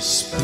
Sentir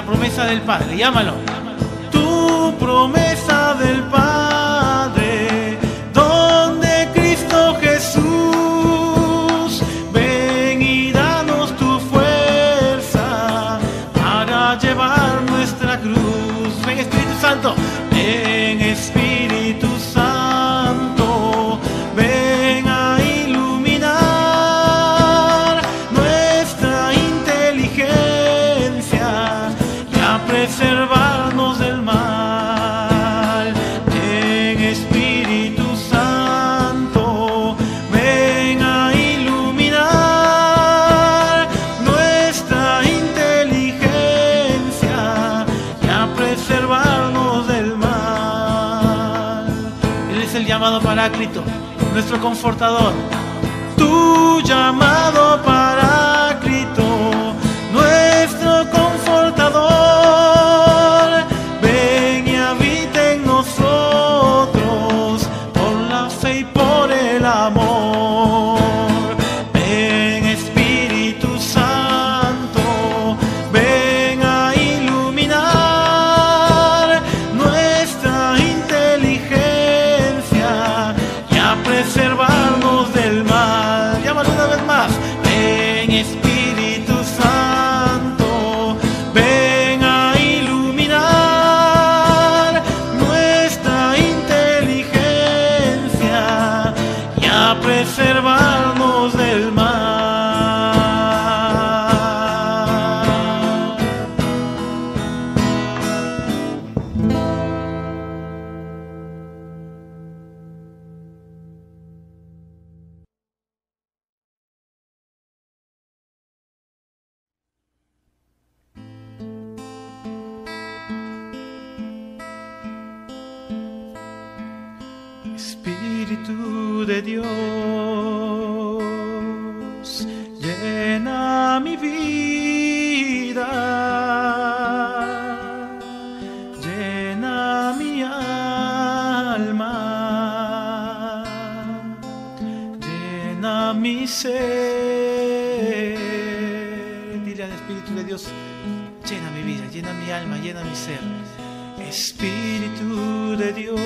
la promesa del Padre. Llámalo. Tu promesa del Padre, donde Cristo Jesús, ven y danos tu fuerza para llevar nuestra cruz. Ven Espíritu Santo, ven Espíritu Santo, ven a iluminar nuestra inteligencia y a preservarnos del mal. Ven Espíritu Santo, ven a iluminar nuestra inteligencia y a preservarnos del mal. El llamado Paráclito, nuestro confortador. Tu llamado Paráclito, nuestro confortador, ven y habita en nosotros por la fe y por el amor. Ven Espíritu Santo, ven a iluminar nuestra inteligencia a preservarnos del mal. Llámalo una vez más. Ven Espíritu Santo, ven a iluminar nuestra inteligencia y a preservarnos del mal. Espíritu de Dios, llena mi vida, llena mi alma, llena mi ser. Dile al Espíritu de Dios,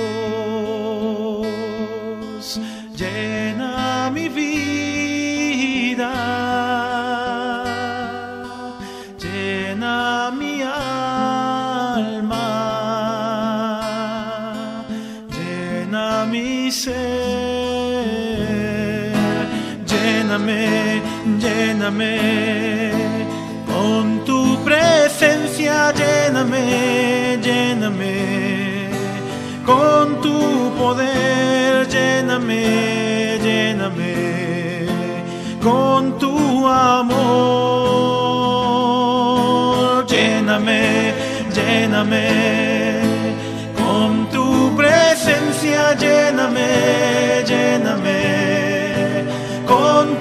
llena mi vida, llena mi alma, llena mi ser. Espíritu de Dios, llena mi vida, llena mi alma, llena mi ser. Lléname, lléname con tu presencia, lléname,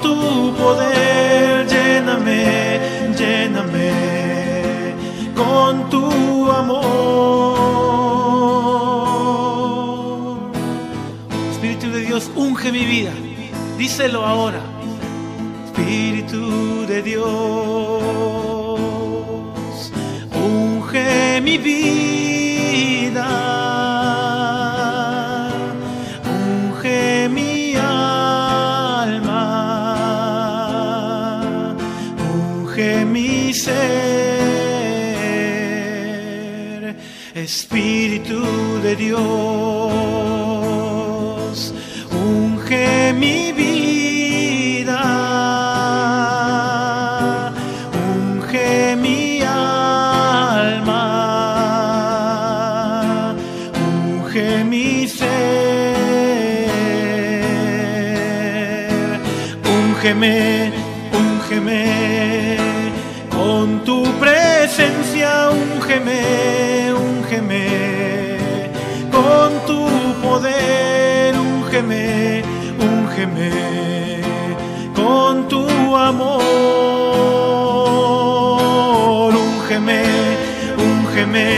lléname con tu poder, lléname, lléname con tu amor. Lléname, lléname con tu presencia, lléname, lléname con tu poder, lléname, lléname con tu amor. Espíritu de Dios, unge mi vida. Díselo ahora. Espíritu de Dios, unge mi vida, unge mi alma, unge mi ser. Espíritu de Dios, unge mi vida, unge mi alma, unge mi ser. Úngeme, úngeme con tu presencia, úngeme, úngeme con tu poder, úngeme, úngeme con tu amor. Úngeme, úngeme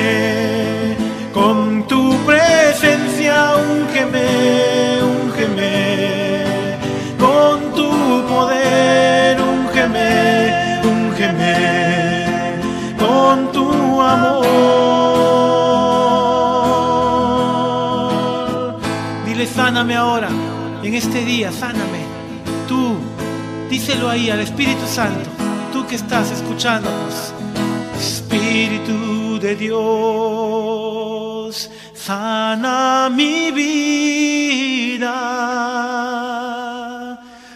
con tu presencia, úngeme, úngeme con tu poder, úngeme, úngeme con tu amor. Sáname ahora, en este día, sáname. Tú, díselo ahí al Espíritu Santo, tú que estás escuchándonos. Espíritu de Dios, sana mi vida,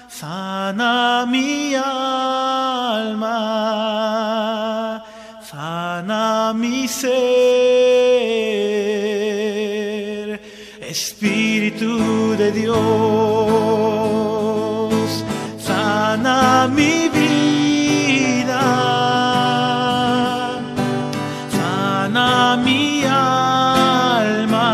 sana mi alma, sana mi ser. Espíritu de Dios, sana mi vida, mi alma,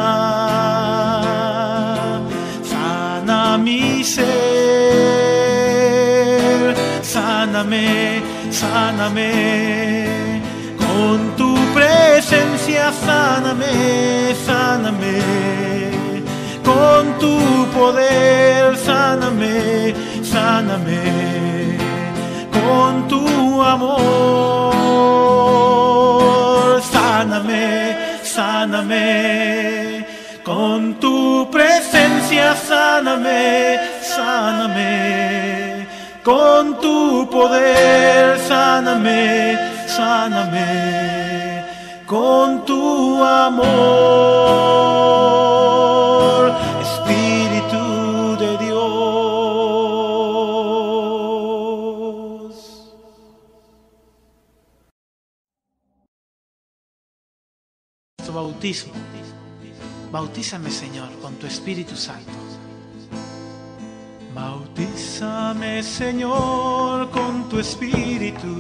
sana mi ser. Sáname, sáname con tu presencia, sáname, sáname con tu poder, sáname, sáname con tu amor. Sáname, sáname con tu presencia, sáname, sáname con tu poder, sáname, sáname con tu amor. Espíritu de Dios. Bautismo. Bautízame, Señor, con tu Espíritu Santo. Bautízame, Señor, con tu Espíritu.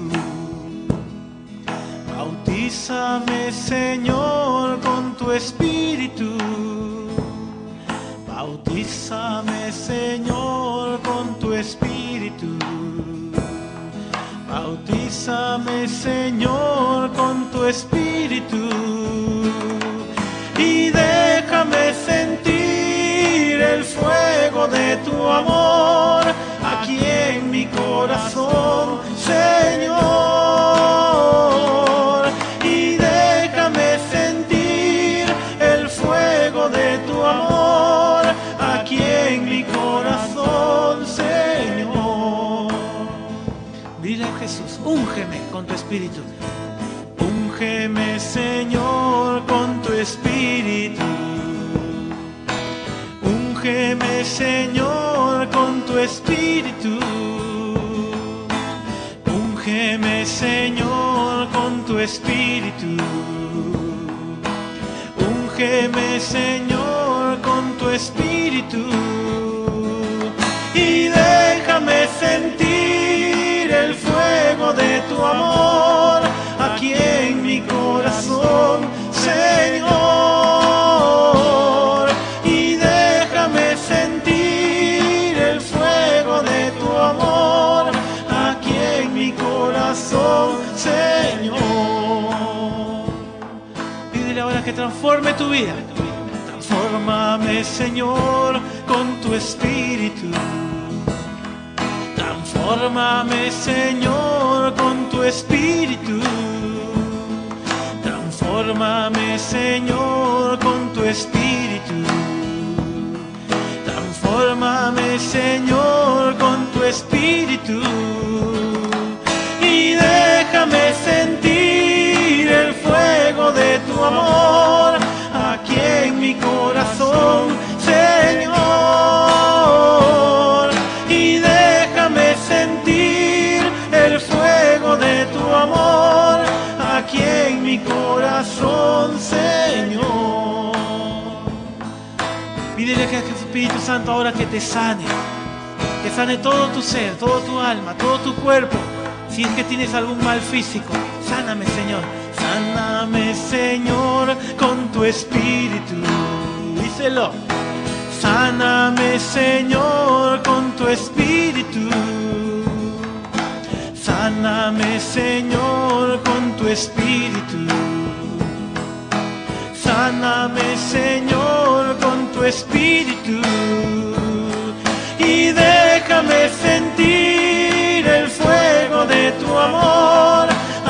Bautízame, Señor, con tu Espíritu. Bautízame, Señor, con tu Espíritu. Bautízame, Señor, con tu Espíritu. Y déjame sentir el fuego de tu amor aquí en mi corazón, Señor. Y déjame sentir el fuego de tu amor aquí en mi corazón, Señor. Dile a Jesús, úngeme con tu Espíritu. Úngeme, Señor, con tu Espíritu. Úngeme, Señor, con tu Espíritu. Úngeme, Señor, con tu Espíritu. Úngeme, Señor, con tu Espíritu. Y déjame sentir el fuego de tu amor aquí en mi corazón, Señor. Y déjame sentir el fuego de tu amor aquí en mi corazón, Señor. Pídele ahora que transforme tu vida. Transfórmame, Señor, con tu Espíritu. Transfórmame, Señor, con tu Espíritu. Transfórmame, Señor, con tu Espíritu. Transfórmame, Señor, con tu Espíritu. Y déjame sentir el fuego de tu amor aquí en mi corazón, Señor. Y déjame sentir el fuego de tu amor aquí en mi corazón, Señor. Pídele que el Espíritu Santo ahora que te sane. Que sane todo tu ser, todo tu alma, todo tu cuerpo. Si es que tienes algún mal físico, sáname, Señor. Sáname, Señor, con tu Espíritu. Díselo. Sáname, Señor, con tu Espíritu. Sáname, Señor, con tu Espíritu. Sáname, Señor, con tu Espíritu. Y déjame sentir el fuego de tu amor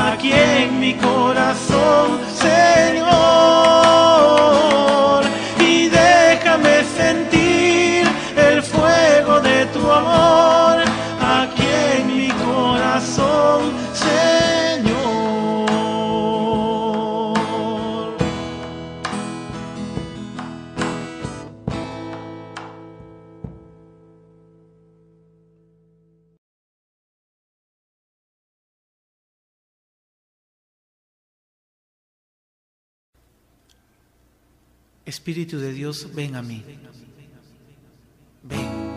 aquí en mi corazón, Señor. Y déjame sentir Espíritu de Dios, ven a mí. Ven.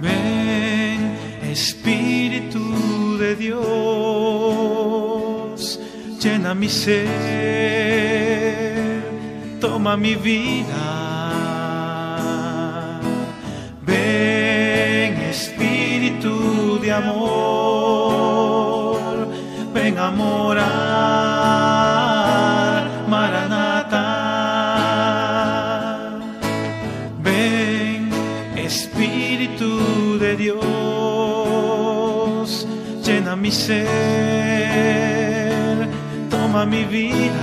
Ven, Espíritu de Dios, llena mi ser, toma mi vida. Ven, Espíritu de amor, ven a morar. Maranatha, ven Espíritu de Dios, llena mi ser, toma mi vida.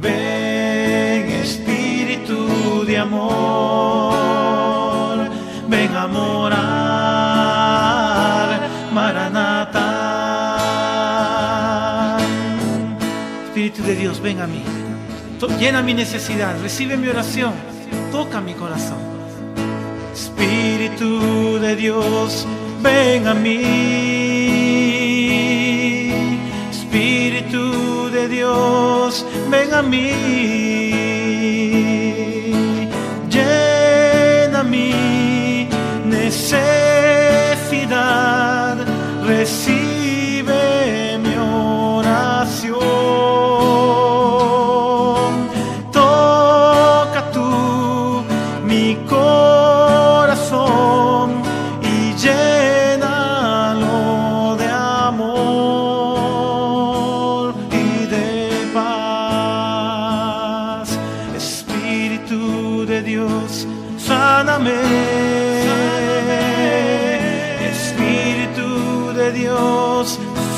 Ven Espíritu de amor, ven a morar, Maranatha. Espíritu de Dios, ven a mí, llena mi necesidad, recibe mi oración, toca mi corazón. Espíritu de Dios, ven a mí. Espíritu de Dios, ven a mí. Llena mi necesidad, recibe mi oración.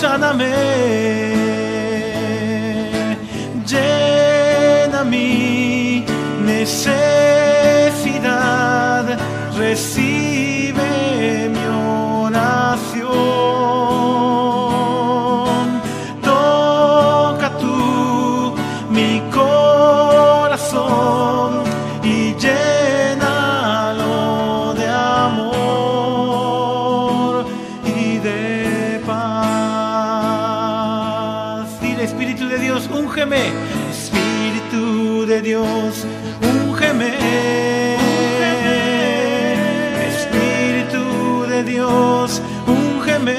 Sáname, llena mi necesidad, recibe mi oración, toca tú mi corazón y llénalo de amor y de paz. Espíritu de Dios, úngeme. Espíritu de Dios, úngeme. Espíritu de Dios, úngeme.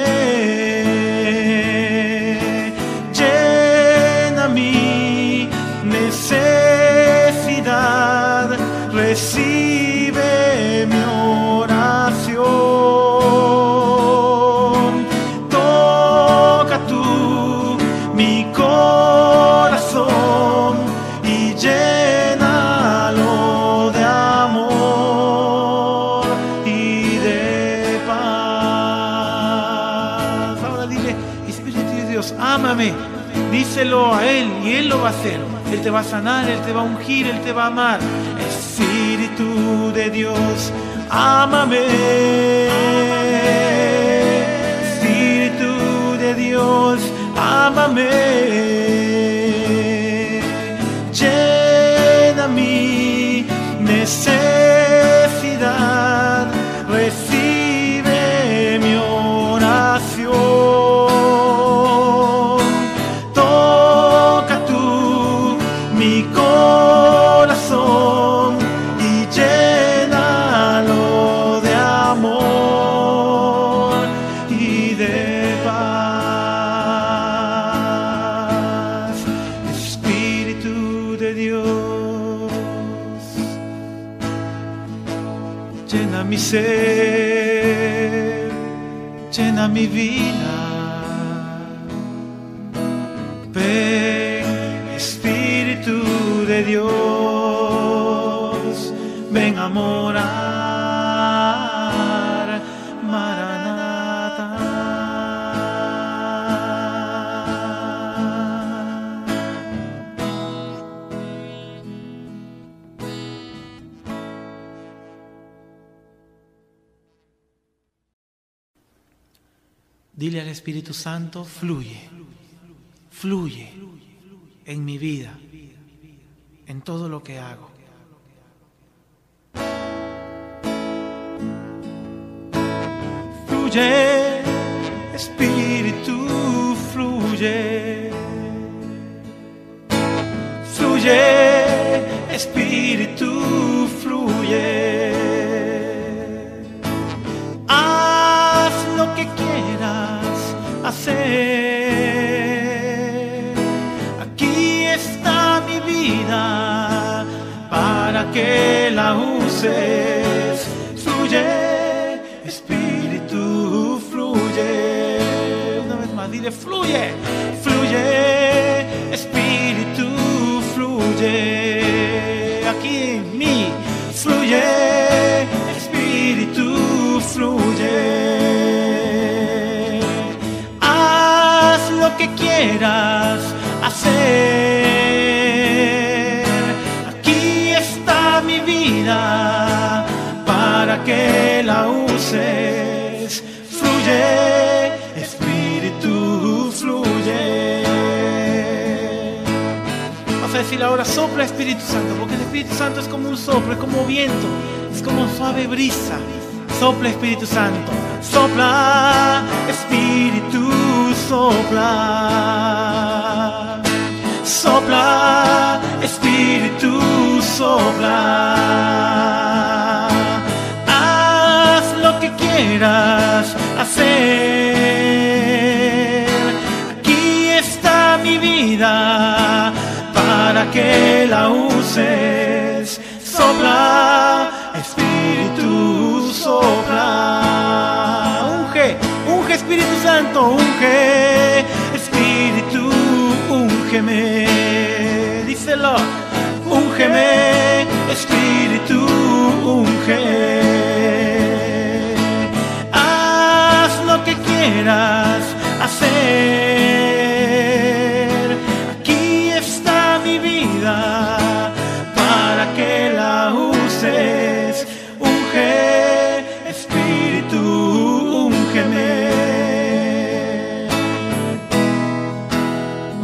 Llena mi necesidad, recibe mi oración. Díselo a Él y Él lo va a hacer. Él te va a sanar, Él te va a ungir, Él te va a amar. Espíritu de Dios, ámame. Espíritu de Dios, ámame. Llena mi necesidad, recibe mi oración. Llena mi ser, llena mi vida. Ven, Espíritu de Dios, ven a morar, Maranatha. Dile al Espíritu Santo, fluye, fluye en mi vida, en todo lo que hago. Fluye, Espíritu, fluye. fluye, Espíritu fluye. Haz lo que quieras hacer. Aquí está mi vida para que la uses. Fluye, Espíritu fluye. Una vez más, dile fluye, fluye, Espíritu fluye. Aquí en mí fluye, Espíritu fluye. Haz lo que quieras hacer. Aquí está mi vida para que la uses. Fluye. Decir ahora, sopla Espíritu Santo, porque el Espíritu Santo es como un soplo, es como viento, es como suave brisa. Sopla Espíritu Santo, sopla Espíritu, sopla, sopla Espíritu, sopla. Haz lo que quieras hacer. Aquí está mi vida para que la uses. Sopla, Espíritu, sopla. Unge, unge Espíritu Santo, unge Espíritu, úngeme. Díselo, úngeme Espíritu, unge. Haz lo que quieras hacer. Para que la uses, unge Espíritu, úngeme.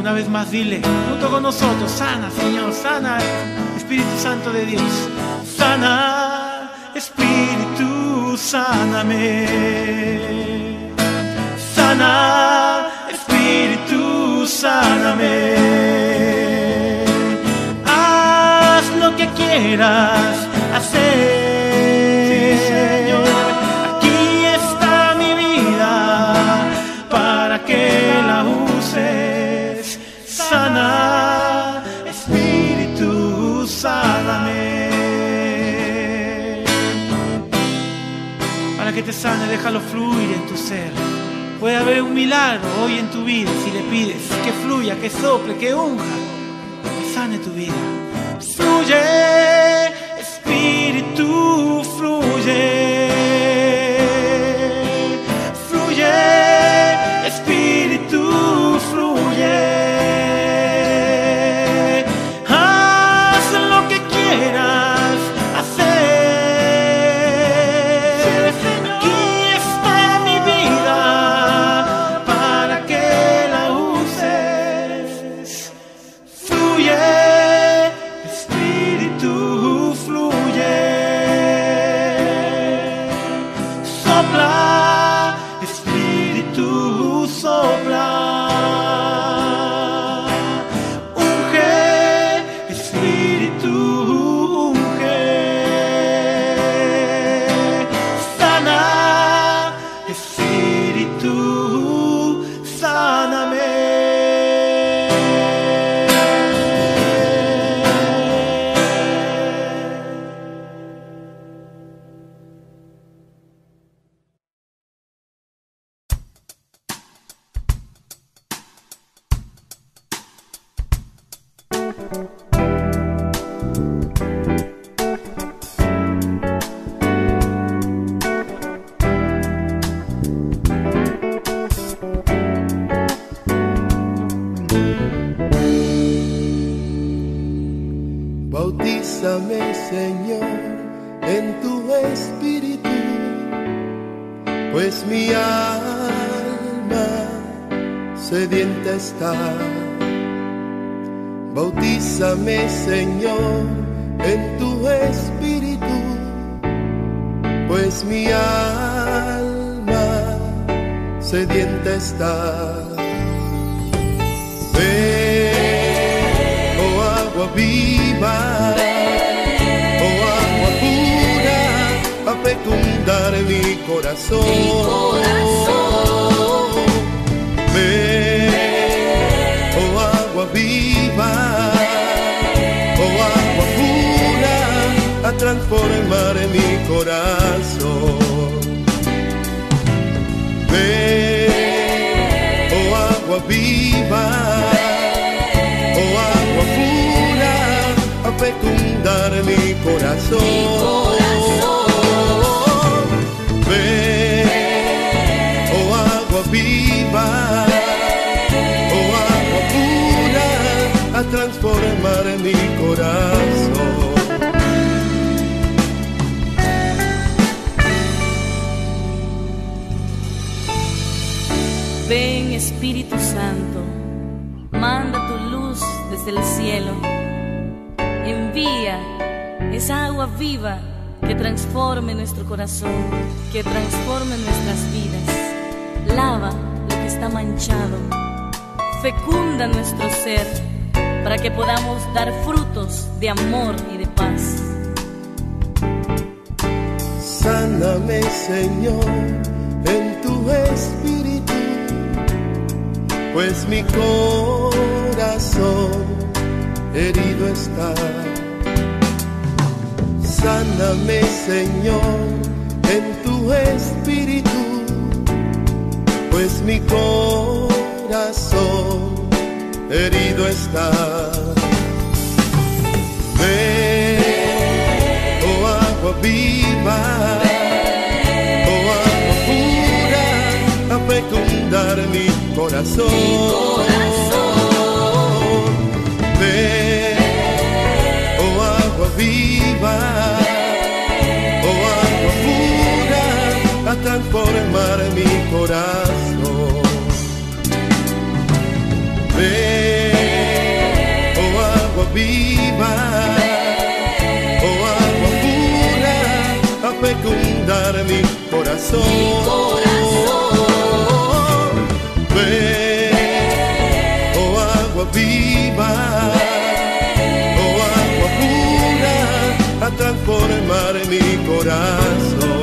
Una vez más dile, junto con nosotros, sana Señor, sana Espíritu Santo de Dios, sana Espíritu, sáname, sana Espíritu, sáname. Que quieras hacer, sí, Señor. Aquí está mi vida para que la uses. Sana, Espíritu, sáname. Para que te sane, déjalo fluir en tu ser. Puede haber un milagro hoy en tu vida si le pides que fluya, que sople, que unja, que sane tu vida. Fluye, Espíritu, fluye. Fluye, Espíritu, fluye. Haz lo que quieras hacer. Aquí está mi vida para que la uses. Fluye. Bautízame, Señor, en tu Espíritu, pues mi alma sedienta está. Bautízame, Señor, en tu Espíritu, pues mi alma sedienta está. Ven, oh agua viva, de mi corazón. Mi corazón. Ven, oh agua viva, ven, oh agua pura, a transformar mi corazón. Ven, oh agua viva, ven, oh agua pura, a fecundar mi corazón. Mi corazón. Viva, oh agua pura, a transformar mi corazón. Ven Espíritu Santo, manda tu luz desde el cielo, envía esa agua viva que transforme nuestro corazón, que transforme nuestras vidas. Lava lo que está manchado, fecunda nuestro ser para que podamos dar frutos de amor y de paz. Sáname, Señor, en tu espíritu, pues mi corazón herido está. Sáname, Señor, en tu espíritu, pues mi corazón herido está. Ven, oh agua viva, oh agua pura, a fecundar mi corazón. Ven, oh agua viva, oh agua pura, a transformar mi corazón. Ven, oh agua viva, oh agua pura, a fecundar mi corazón. Ven, oh agua viva, oh agua pura, a transformar mi corazón.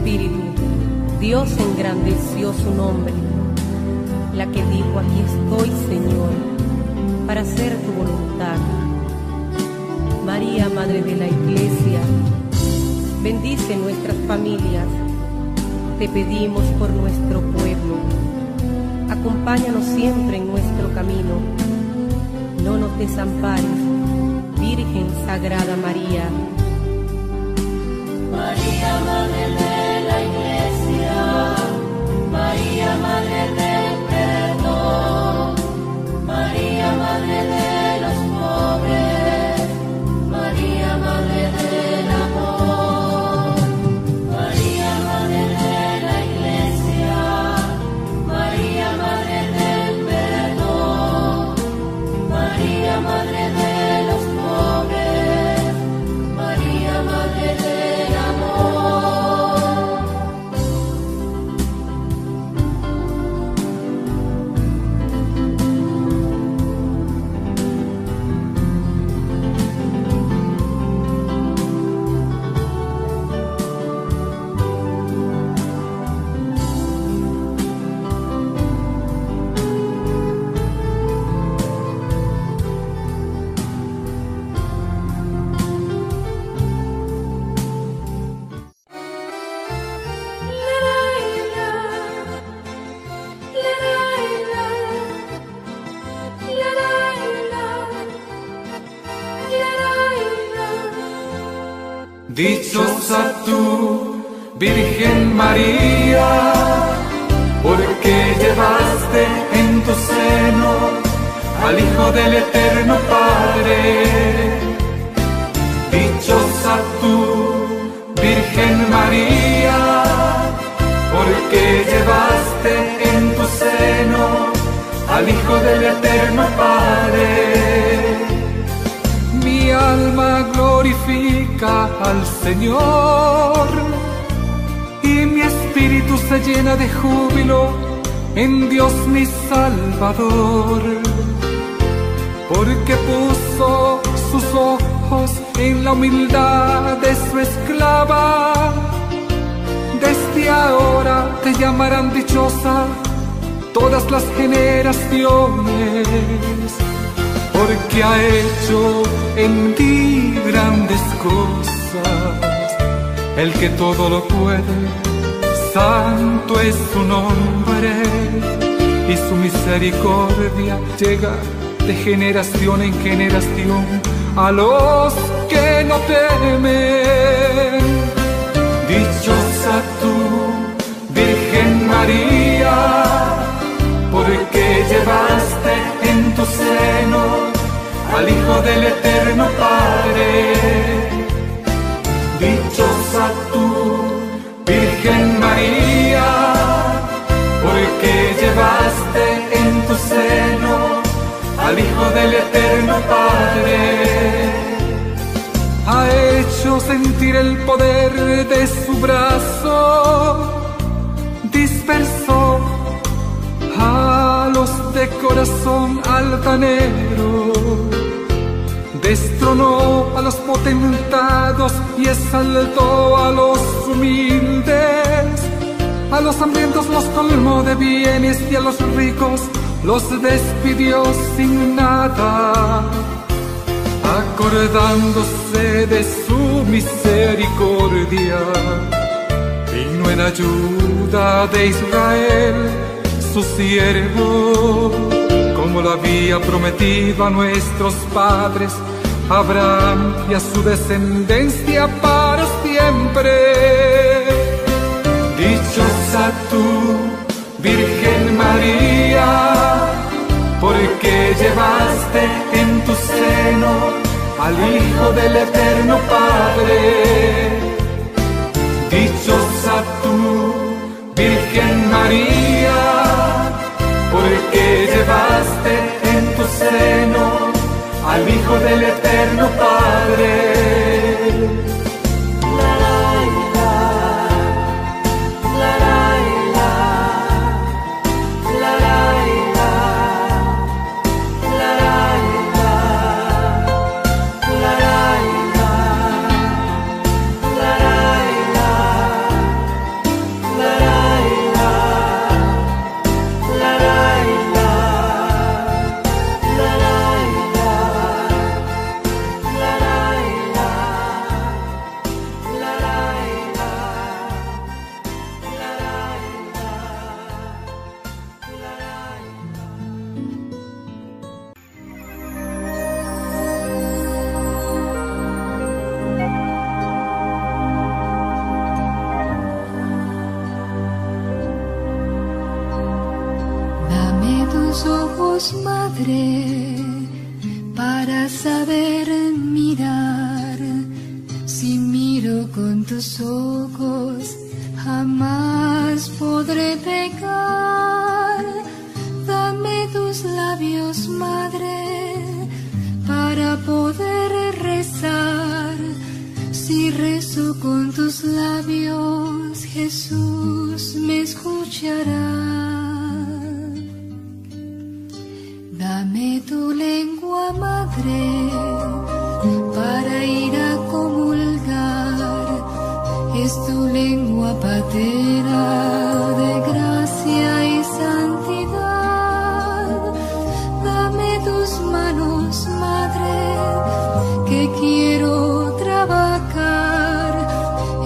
espíritu, Dios engrandeció su nombre, la que dijo: aquí estoy, Señor, para hacer tu voluntad. María, Madre de la Iglesia, bendice nuestras familias, te pedimos por nuestro pueblo, acompáñanos siempre en nuestro camino, no nos desampares, Virgen Sagrada María. María, Madre de la Iglesia, María, Madre del perdón, María, Madre de los pobres, María, Madre del amor, María, Madre de la Iglesia, María, Madre del perdón, María, Madre de los pobres, María, Madre del amor. Dichosa tú, Virgen María, porque llevaste en tu seno al Hijo del Eterno Padre. Dichosa tú, Virgen María, porque llevaste en tu seno al Hijo del Eterno Padre. Mi alma glorifica al Señor, y mi espíritu se llena de júbilo en Dios mi Salvador, porque puso sus ojos en la humildad de su esclava. Desde ahora te llamarán dichosa todas las generaciones, porque ha hecho en ti grandes cosas, el que todo lo puede, santo es su nombre, y su misericordia llega de generación en generación a los que no temen. Dichosa tú, Virgen María, porque llevaste en tu seno al Hijo del Eterno Padre. Dichosa tú, Virgen María, porque llevaste en tu seno al Hijo del Eterno Padre. Ha hecho sentir el poder de su brazo, dispersó a los de corazón altanero, destronó a los potentados y exaltó a los humildes, a los hambrientos los colmó de bienes y a los ricos los despidió sin nada, acordándose de su misericordia, vino en ayuda de Israel su siervo, como lo había prometido a nuestros padres, Abraham, y a su descendencia para siempre. Dichosa tú, Virgen María, porque llevaste en tu seno al Hijo del Eterno Padre. Dichosa tú, Virgen María, porque llevaste en tu seno al Hijo del Eterno Padre. ojos, madre, para saber mirar. Si miro con tus ojos, jamás podré pecar. Dame tus labios, madre, para poder rezar. Si rezo con tus labios, Jesús me escuchará. Dame tu lengua, madre, para ir a comulgar. Es tu lengua patera de gracia y santidad. Dame tus manos, madre, que quiero trabajar.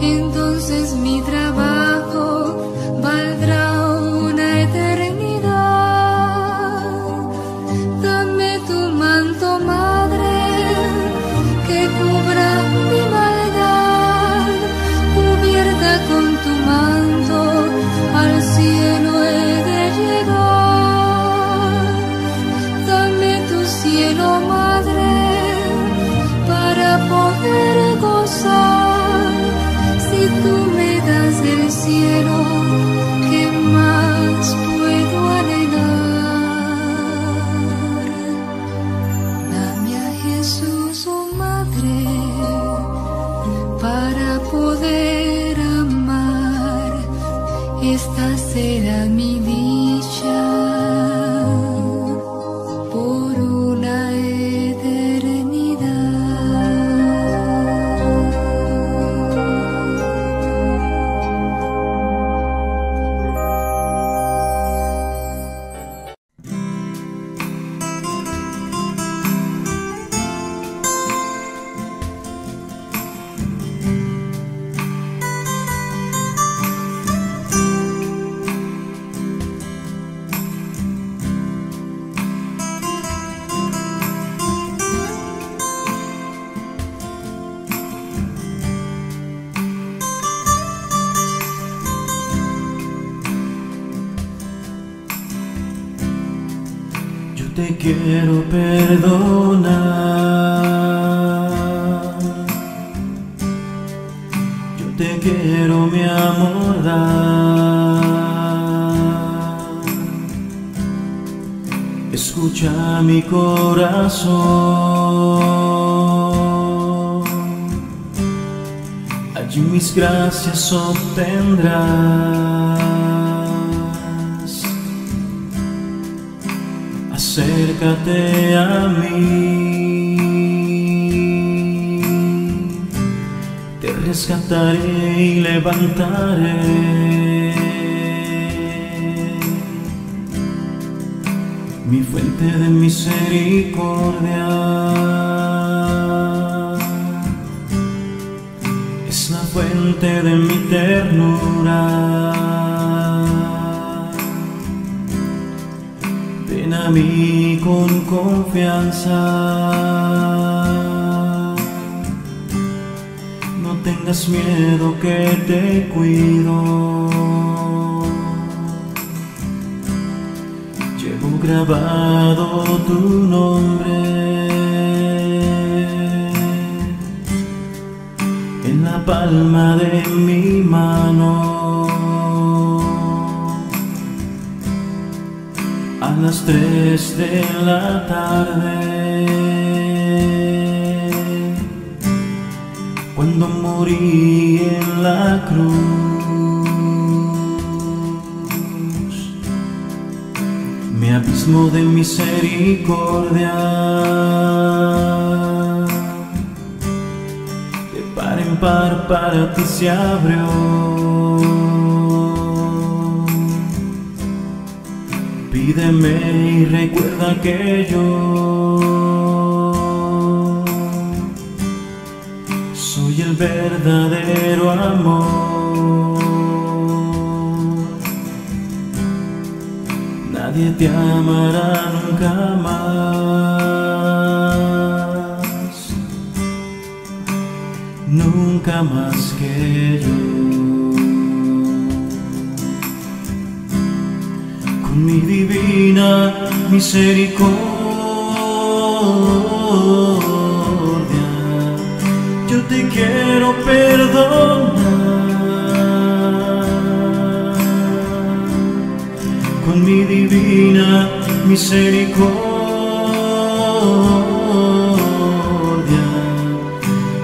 Entonces mi trabajo valdrá una eternidad. Dame tu manto, madre, que cubra mi maldad. Cubierta con tu manto, al cielo he de llegar. Dame tu cielo, madre, para poder gozar. Si tú me das el cielo, ¿qué más puedo anhelar? Dame a Jesús, oh madre, para poder amar. Esta será mi dicha por una Te quiero perdonar, yo te quiero, mi amor, dar. Escucha mi corazón, allí mis gracias obtendrás. Acércate a mí, te rescataré y levantaré. Mi fuente de misericordia es la fuente de mi ternura. Ven a mí con confianza, no tengas miedo que te cuido. Llevo grabado tu nombre en la palma de mi mano. A las 3 de la tarde, cuando morí en la cruz, mi abismo de misericordia de par en par para ti se abrió. Pídeme y recuerda que yo soy el verdadero amor. Nadie te amará nunca más, nunca más que yo. con mi divina misericordia. Yo te quiero perdonar con mi divina misericordia.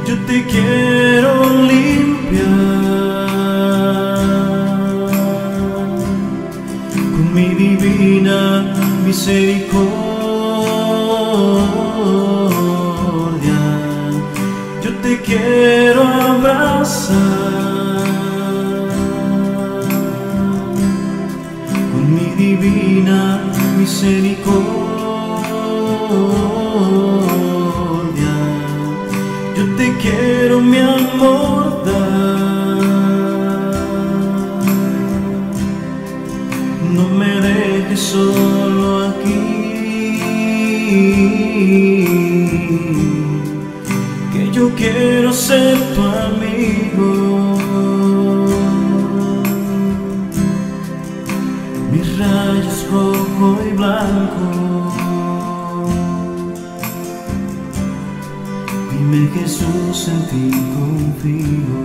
Yo te quiero limpiar mi divina misericordia. Yo te quiero abrazar con mi divina misericordia. Yo te quiero, mi amor, dar. No me dejes solo aquí, que yo quiero ser tu amigo. Mis rayos rojo y blanco, dime Jesús, en ti confío.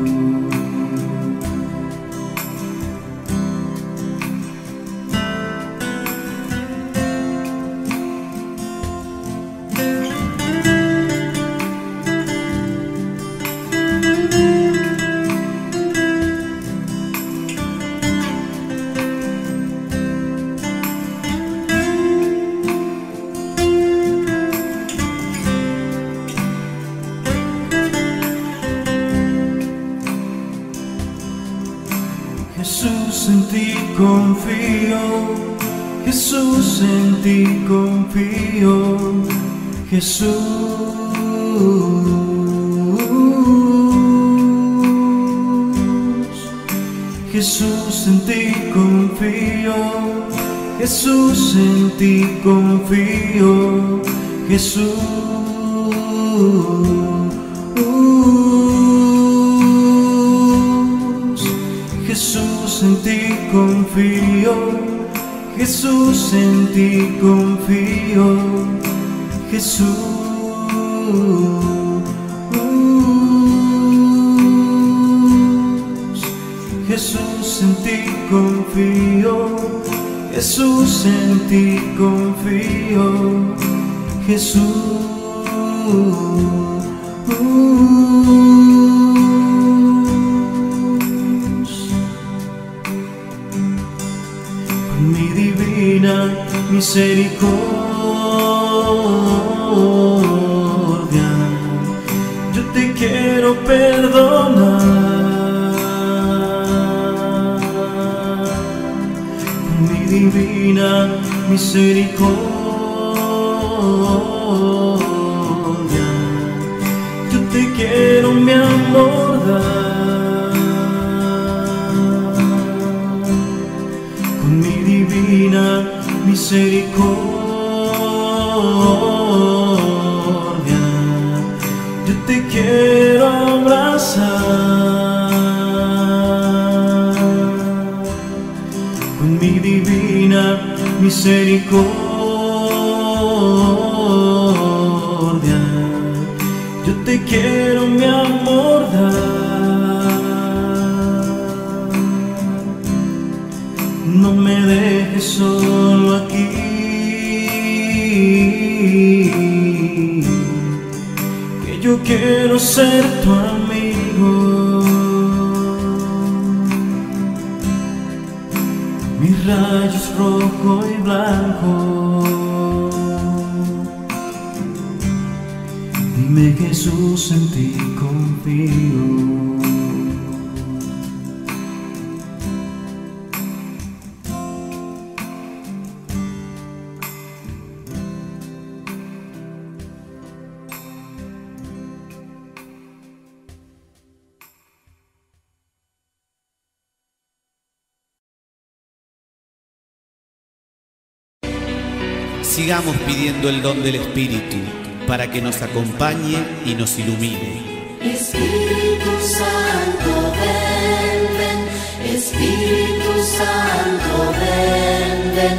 Jesús, en ti confío. Jesús, en ti confío. Jesús, Jesús, en ti confío. Jesús, en ti confío. Jesús, en ti confío. Jesús, en ti confío. Jesús, en ti confío. Jesús, en ti confío. Mi divina misericordia, yo te quiero perdonar con mi divina misericordia. Yo te quiero, mi amor, dar. Misericordia, yo te quiero abrazar con mi divina misericordia. Yo te quiero, mi amor, dar. No me dejes solo aquí, que yo quiero ser tu amigo. Mis rayos rojo y blanco, dime Jesús, en ti confío. Sigamos pidiendo el don del Espíritu para que nos acompañe y nos ilumine. Espíritu Santo, ven, ven. Espíritu Santo, ven. ven,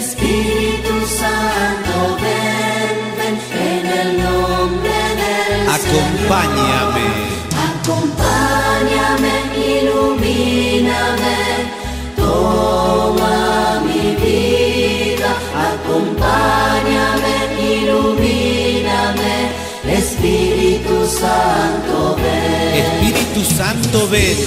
Espíritu Santo, ven, ven, en el nombre del Acompáñame. Señor. Acompáñame, ilumíname, toma mi vida, acompáñame, ilumíname, Espíritu Santo, ven. Espíritu Santo, ven.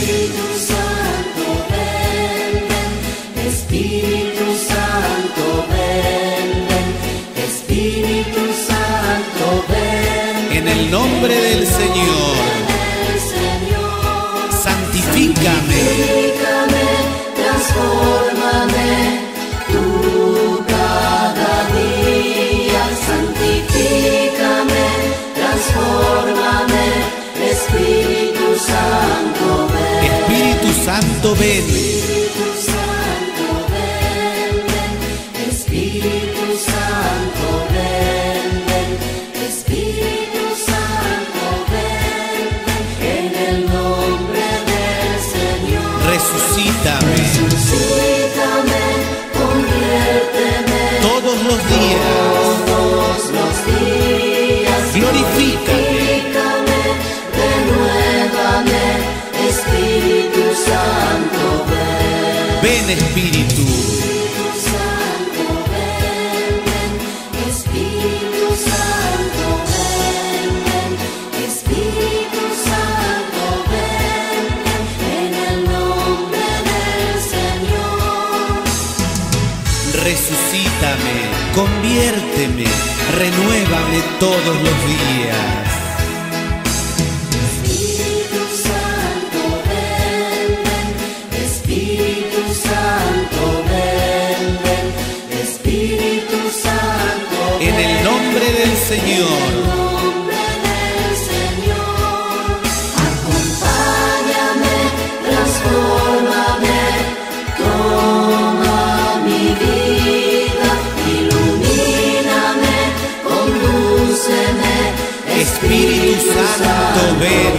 Espíritu Santo, ven, ven. Espíritu Santo, ven, ven. Espíritu Santo, ven. En el nombre del Señor. Santifícame. Santifícame, transfórmame, tú cada día. Santifícame, transfórmame, Espíritu Santo, ven. Espíritu Santo, ven. Espíritu Santo, ven, ven. Espíritu Santo, ven, ven. Espíritu Santo, ven, ven. En el nombre del Señor. Resucítame. Resucítame, conviérteme. Todos los días. Todos los días. Glorifícame. Espíritu Santo, ven. Ven, Espíritu. Espíritu Santo, ven, ven. Espíritu Santo, ven, ven. Espíritu Santo, ven, ven. En el nombre del Señor. Resucítame, conviérteme, renuévame todos los días. Señor. En el nombre del Señor, acompáñame, transfórmame, toma mi vida, ilumíname, condúceme, Espíritu Santo, ven.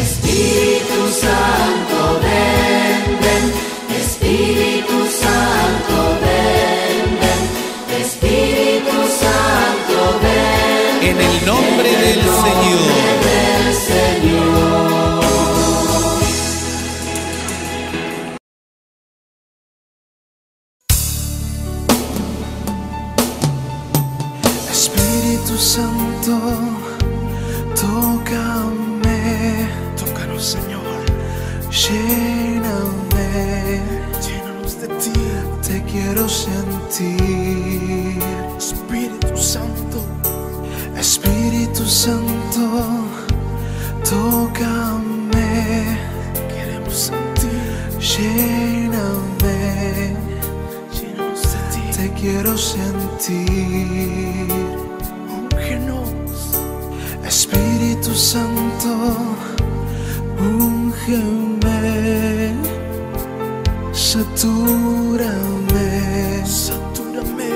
Espíritu Santo, ven, ven. Espíritu Santo, ven, ven. Espíritu Santo, ven. En el nombre del Señor. Espíritu Santo, tócame. Tócanos, Señor. Lléname. Llénanos de ti. Te quiero sentir. Espíritu Santo, Espíritu Santo, tócame. Queremos sentir. Lléname. Llénanos de ti. Te quiero sentir. Úngenos. Espíritu Santo, úngeme. Satúrame. Satúrame.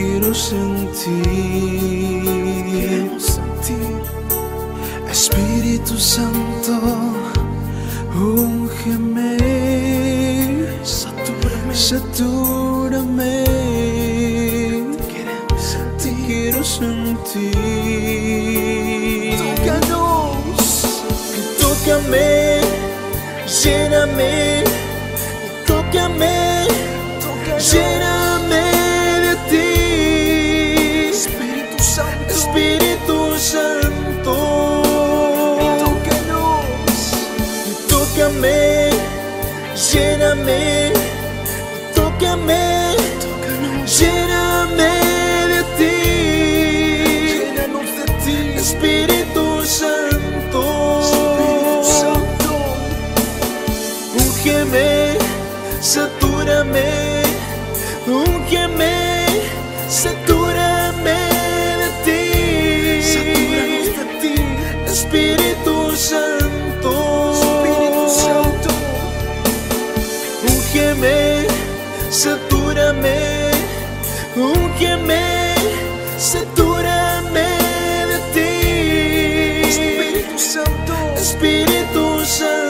Quiero sentir, queremos sentir. Espíritu Santo, úngeme, satúrame, satúrame. Queremos sentir, quiero sentir. Tócanos, tócame, lléname, tócame, lléname. Espíritu Santo, tócanos, tócame, lléname, tócame, tócanos, lléname de ti, llénanos de ti, Espíritu Santo, Espíritu Santo, úngeme, satúrame, úngeme, satúrame. Espíritu Santo, Espíritu Santo, úngeme, satúrame, úngeme, satúrame de ti, Espíritu Santo, Espíritu Santo.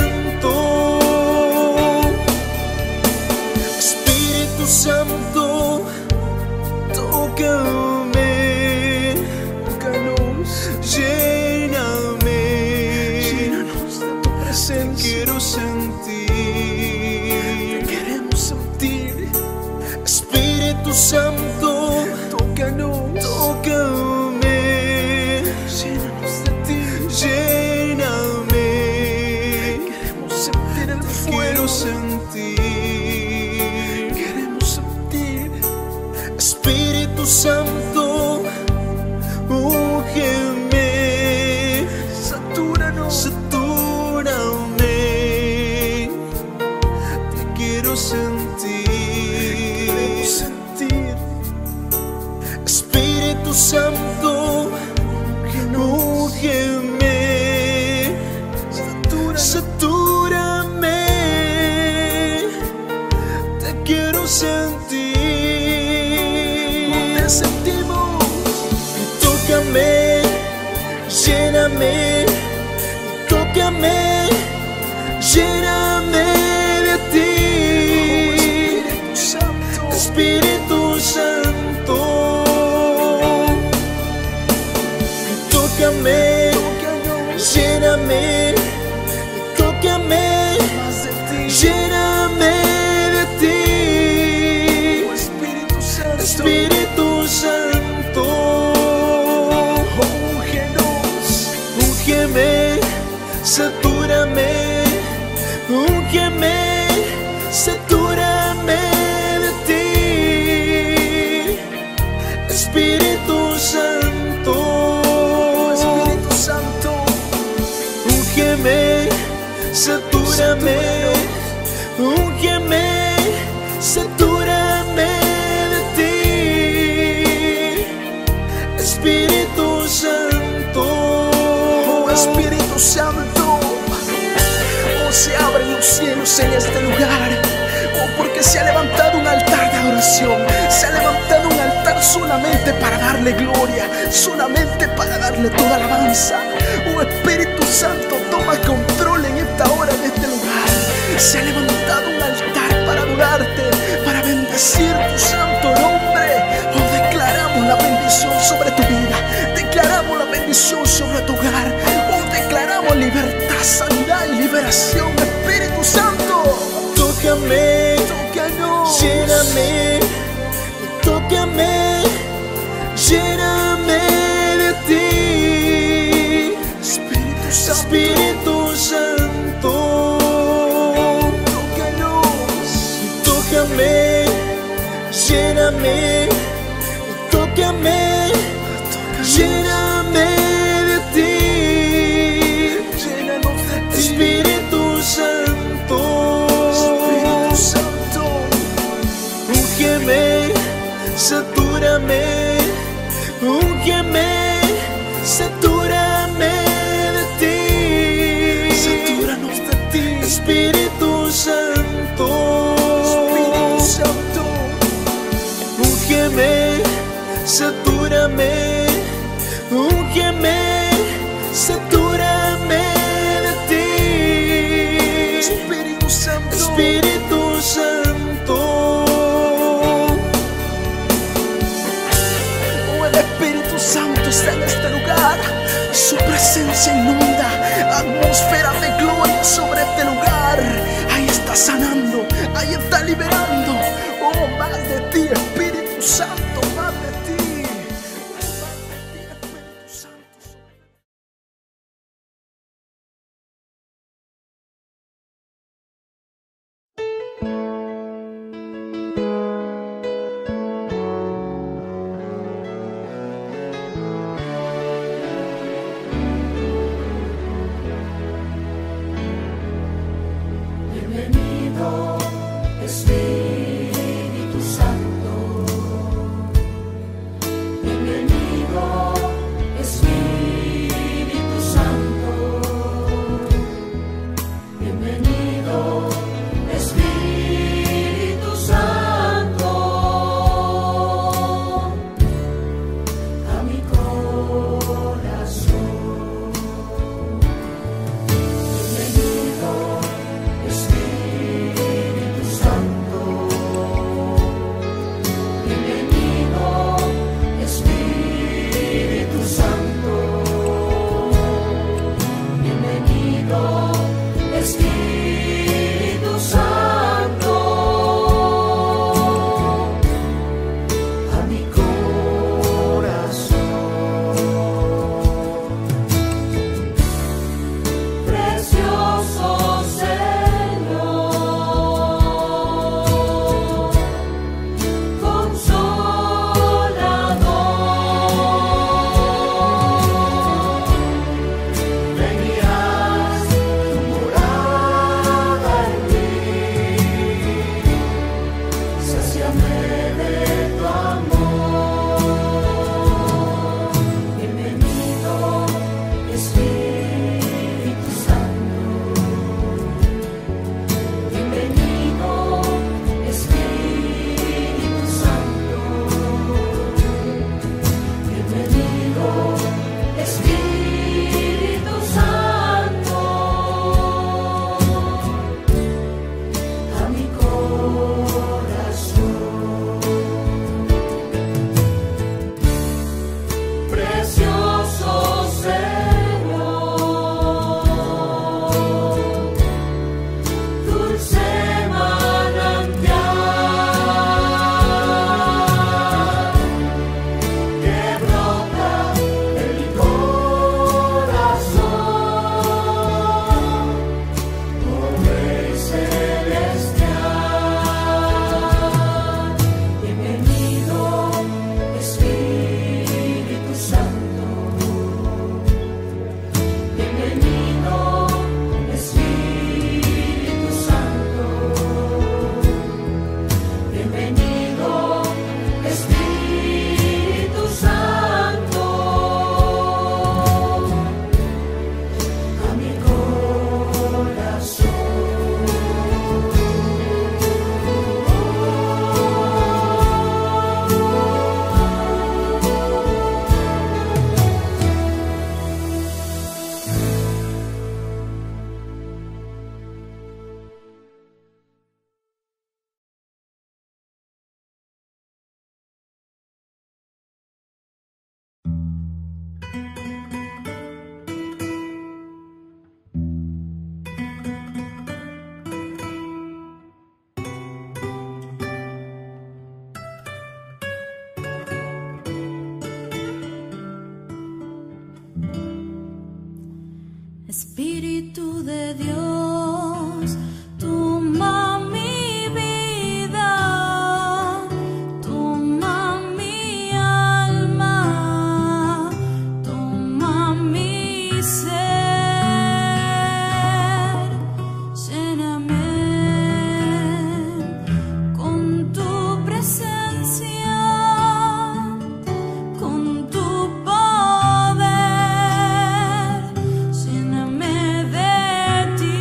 Lléname y tócame más de ti. Lléname de ti, oh Espíritu Santo, Espíritu Santo. Úngenos, úngeme, satúrame. Úngeme, satúrame de ti, Espíritu Santo. Úngeme, satúrame, úngeme, satúrame de ti, Espíritu Santo. Oh Espíritu Santo, oh se abren los cielos en este lugar, oh porque se ha levantado un altar de adoración, se ha levantado un altar solamente para darle gloria, solamente para darle toda alabanza. Oh Espíritu Santo, toma control en esta hora, en este lugar. Se ha levantado un altar para adorarte, para bendecir tu santo nombre. Oh, declaramos la bendición sobre tu vida, declaramos la bendición sobre tu hogar. Oh, declaramos libertad, sanidad y liberación. Espíritu Santo, tócame, tócanos, lléname, tócame, lléname de ti, Espíritu Santo. Tócanos, tócame, lléname, tócame, lléname de ti, Espíritu Santo. Espíritu Santo, úngeme, satúrame, úngeme, satúrame. Espíritu Santo, Espíritu Santo, úngeme, satúrame, úngeme, satúrame de ti, Espíritu Santo, Espíritu Santo. Oh, el Espíritu Santo está en este lugar, su presencia inunda atmósfera de gloria sobre este lugar. Ahí está sanando, ahí está liberando. Oh, más de ti, Espíritu Santo, más de ti. Bienvenido, Espíritu Santo. Espíritu de Dios, toma mi vida, toma mi alma, toma mi ser, lléname con tu presencia. Poder, lléname de ti.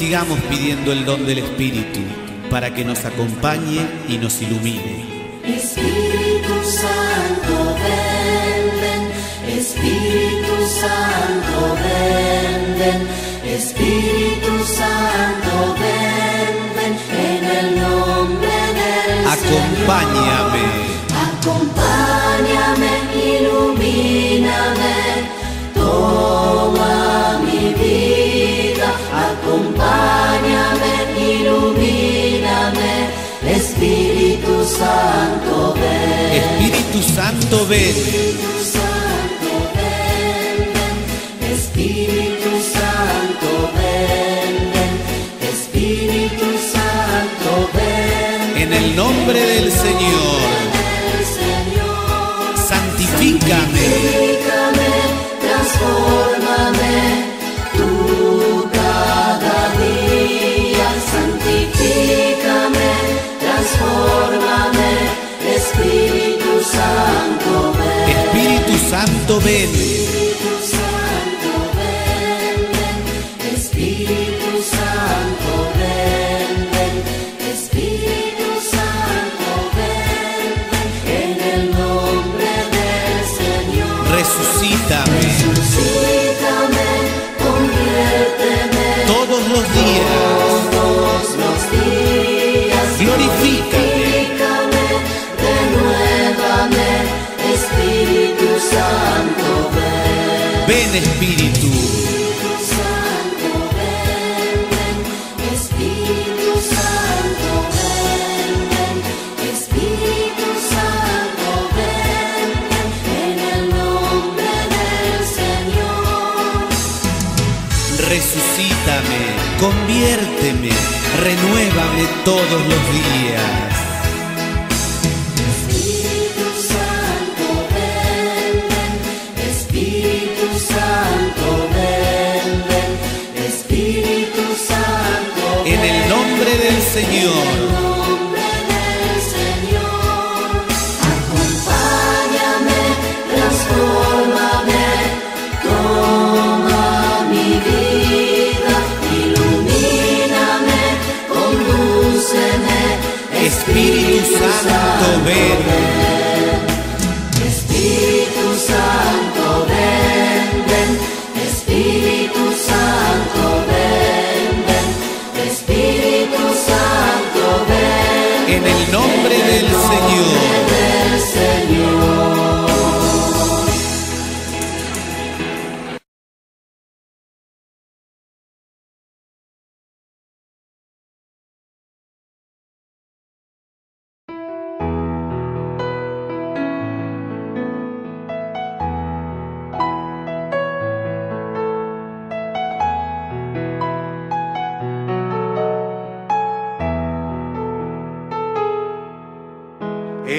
sigamos pidiendo el don del Espíritu para que nos acompañe y nos ilumine. Espíritu Santo, ven, Espíritu Santo, ven, Espíritu Santo, ven, en el nombre del acompáñame. Señor. Acompáñame, ilumíname, toma mi vida, acompáñame, ilumíname, Espíritu Santo, ven. Espíritu Santo, ven. Espíritu Santo, ven. Espíritu Santo, ven. Espíritu Santo, ven. En el nombre del Señor, santifícame. Santifícame, transfórmame. Transfórmame, Espíritu Santo, ven. Espíritu Santo, ven. Espíritu Santo, ven. Espíritu Santo, ven. Espíritu Santo, ven. En el nombre del Señor. Resucítame. Resucítame, conviérteme. Todos los días. Todos los días. Glorifícame, renuévame, Espíritu Santo, ven. Ven, Espíritu. Espíritu Santo, ven. Espíritu Santo, ven. Espíritu Santo, ven. En el nombre del Señor. Resucítame, conviérteme. Renuévame todos los días. Espíritu Santo, ven. Espíritu Santo, ven. Espíritu Santo, ven. En el nombre del Señor. Espíritu Santo, ven. Espíritu Santo, ven. Espíritu Santo, ven. Espíritu Santo, ven. En el nombre del Señor.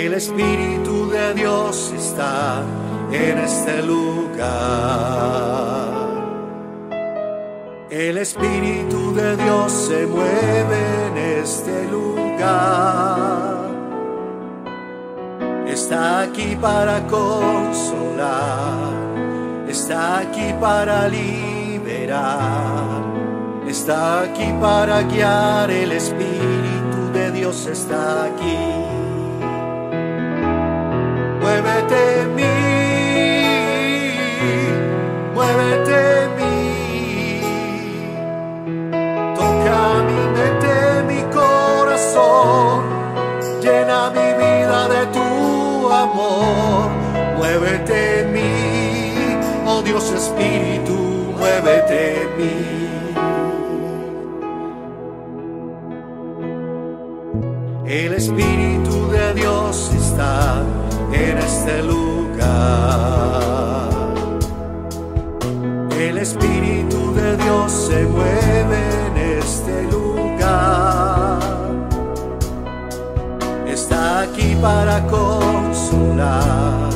El Espíritu de Dios está en este lugar. El Espíritu de Dios se mueve en este lugar. Está aquí para consolar, está aquí para liberar, está aquí para guiar. El Espíritu de Dios está aquí. Muévete en mí, muévete en mí, toca mi mente, mi corazón, llena mi vida de tu amor. Muévete en mí, oh Dios Espíritu, muévete en mí. El Espíritu de Dios está en este lugar. El Espíritu de Dios se mueve en este lugar. Está aquí para consolar,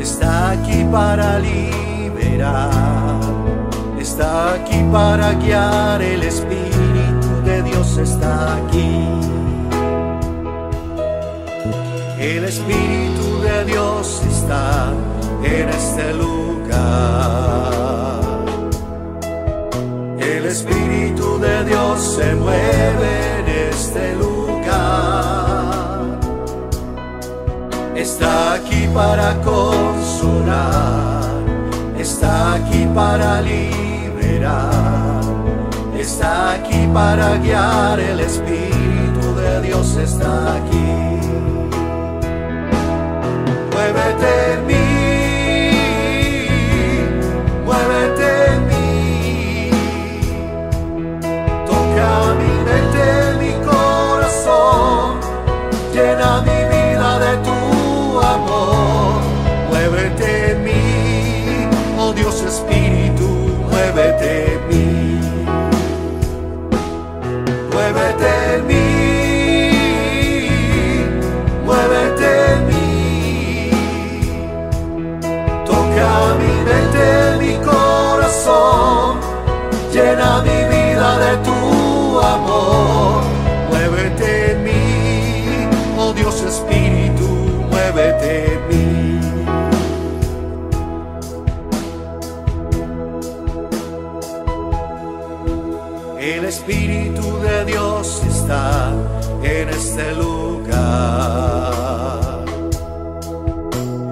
está aquí para liberar, está aquí para guiar. El Espíritu de Dios está aquí. El Espíritu de Dios está en este lugar. El Espíritu de Dios se mueve en este lugar. Está aquí para consolar, está aquí para liberar, está aquí para guiar. El Espíritu de Dios está aquí. Muévete en mí. Llena mi vida de tu amor, muévete en mí, oh Dios Espíritu, muévete en mí. Muévete en mí, muévete en mí. Toca mi mente, mi corazón, llena mi vida de tu amor, muévete en mí. Dios Espíritu, muévete en mí. El Espíritu de Dios está en este lugar.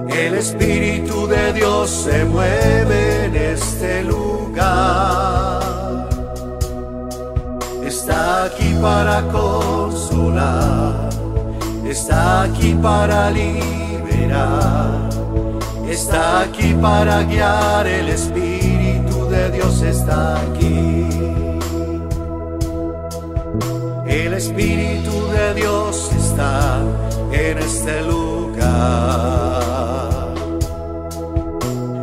El Espíritu de Dios se mueve en este lugar. Está aquí para consolar, está aquí para liberar, está aquí para guiar. El Espíritu de Dios está aquí. El Espíritu de Dios está en este lugar.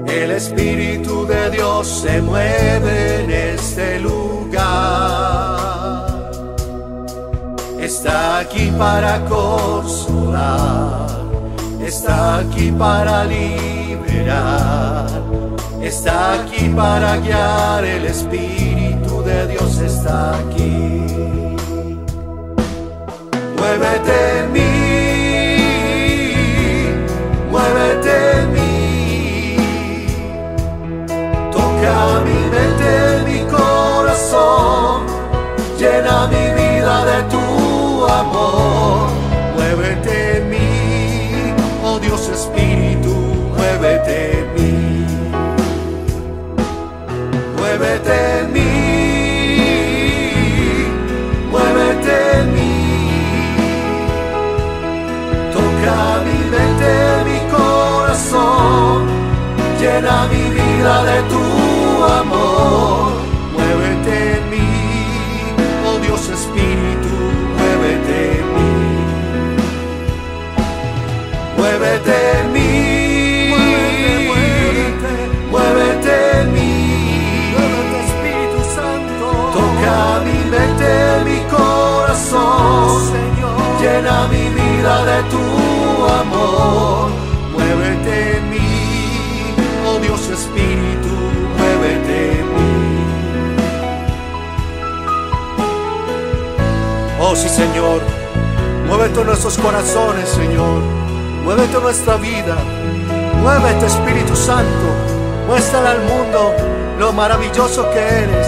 El Espíritu de Dios se mueve en este lugar. Está aquí para consolar, está aquí para liberar, está aquí para guiar. El Espíritu de Dios está aquí. Muévete en mí, muévete en mí. Toca mi mente, mi corazón, llena mi vida de tu amor, muévete en mí, oh Dios Espíritu, muévete en mí. Muévete en mí, muévete en mí. Toca mi mente, mi corazón, llena mi vida de tu amor, muévete en mí, oh Dios Espíritu, muévete en mí. Muévete en mí, muévete en mí. Muévete, Espíritu Santo. Toca mi mente, mi corazón, Señor. Llena mi vida de tu amor. Muévete en mí, oh Dios Espíritu, muévete en mí. Oh sí, Señor, muévete en nuestros corazones, Señor, muévete en nuestra vida, muévete, Espíritu Santo, muéstrale al mundo lo maravilloso que eres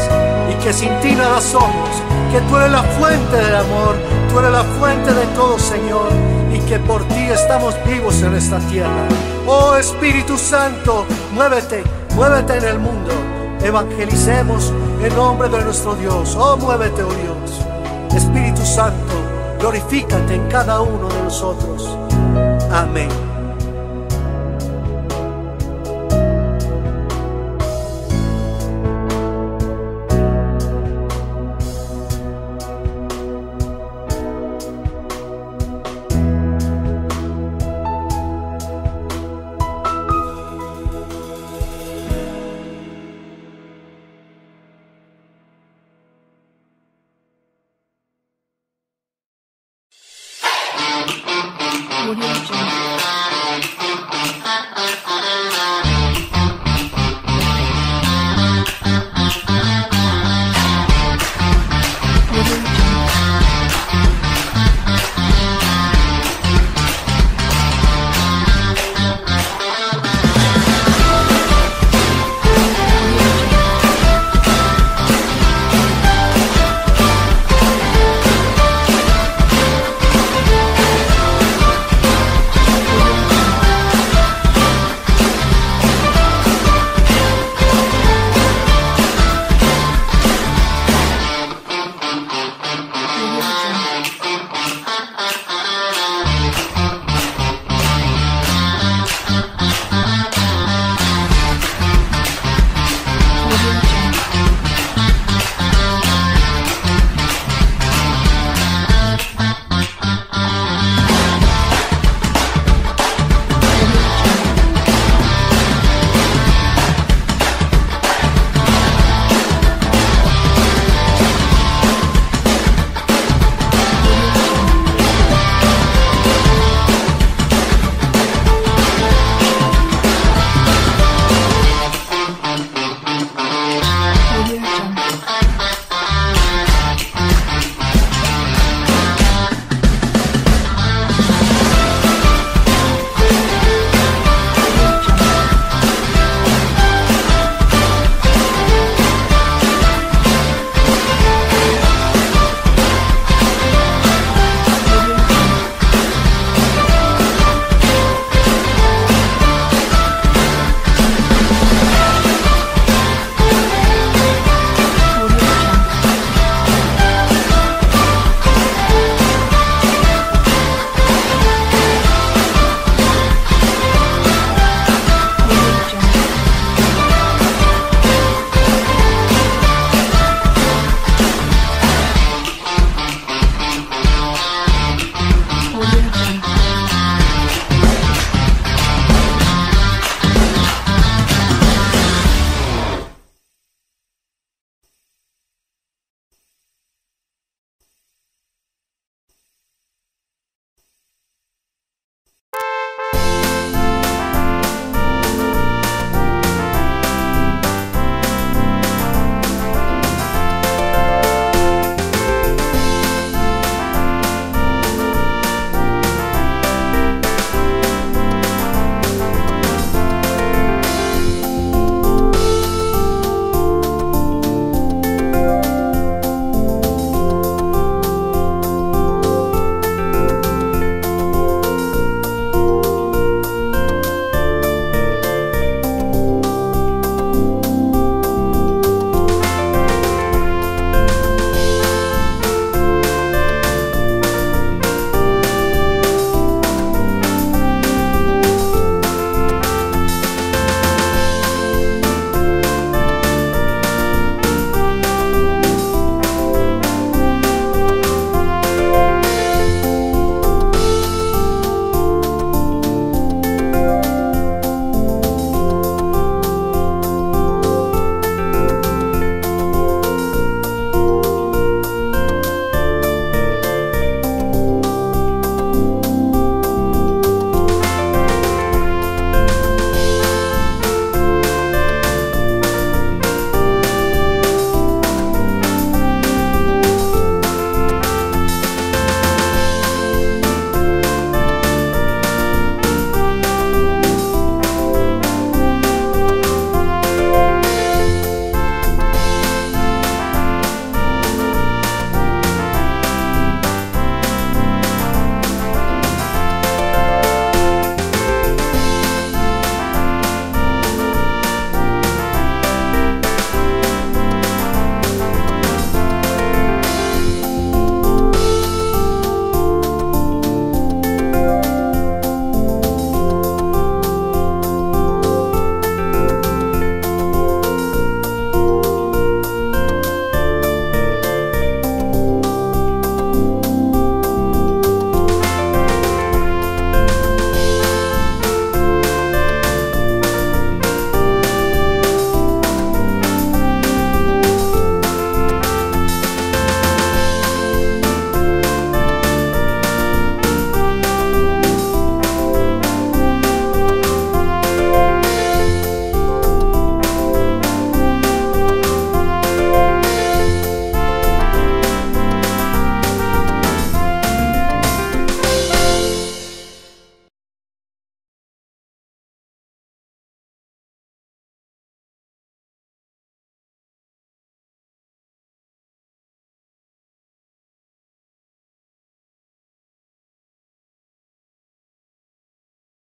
y que sin ti nada somos, que tú eres la fuente del amor, tú eres la fuente de todo, Señor, y que por ti estamos vivos en esta tierra. Oh Espíritu Santo, muévete, muévete en el mundo, evangelicemos en nombre de nuestro Dios. Oh, muévete, oh Dios. Espíritu Santo, glorifícate en cada uno de nosotros. Amén. What do you